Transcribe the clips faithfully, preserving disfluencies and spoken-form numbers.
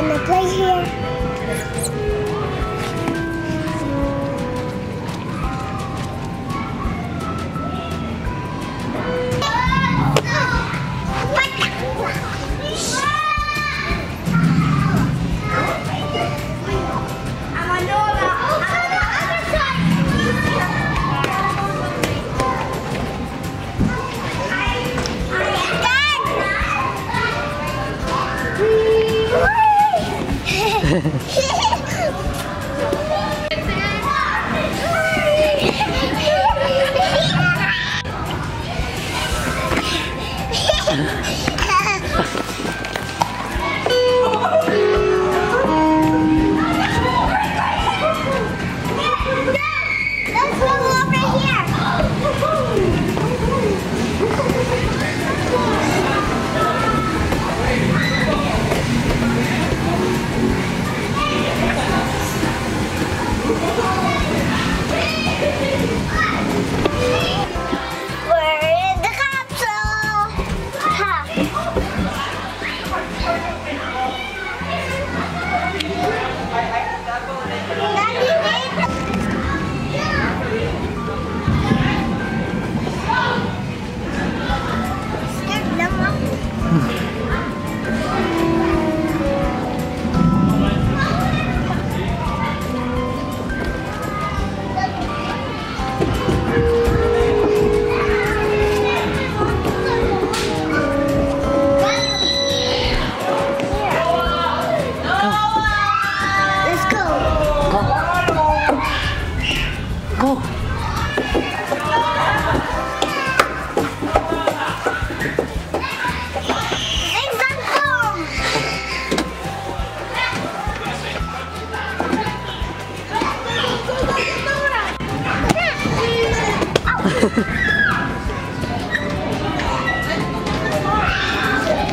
gonna play here.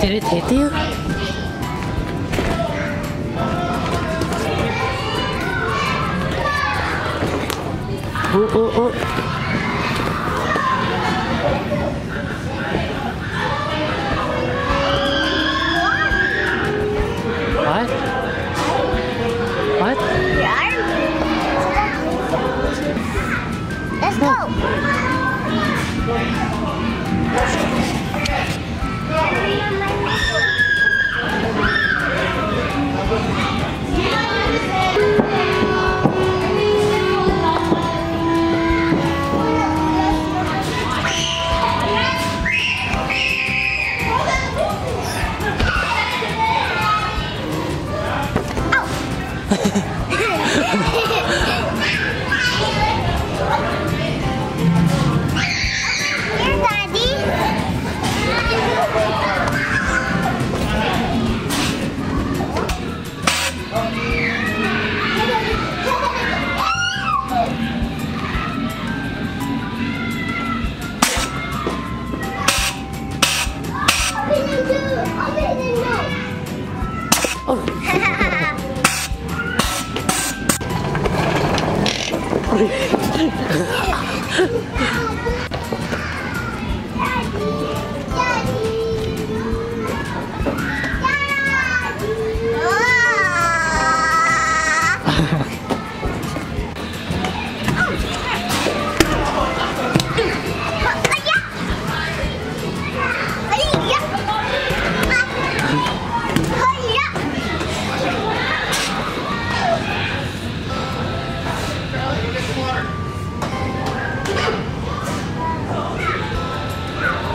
Did it hit you? Oh, oh, oh. What? What? Let's go!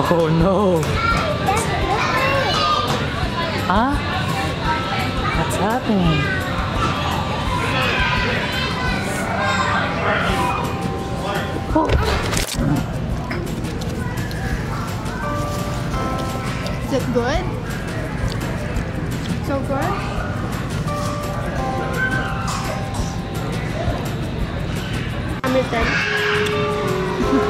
Oh no! Huh? What's happening? Oh. Is it good? So good? I'm done. Oh,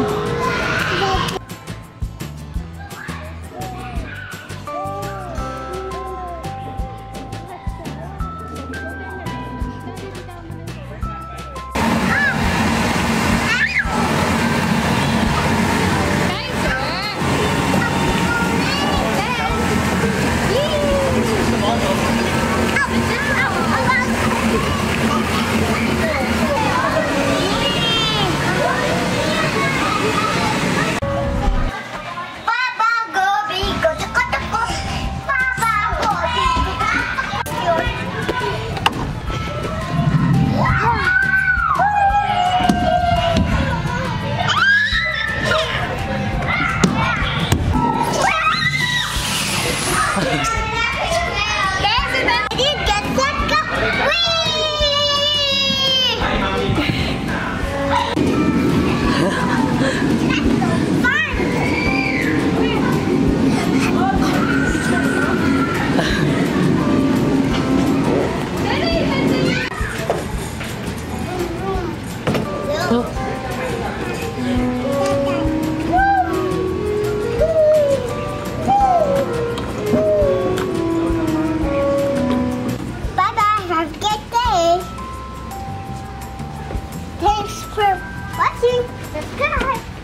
watching. Subscribe.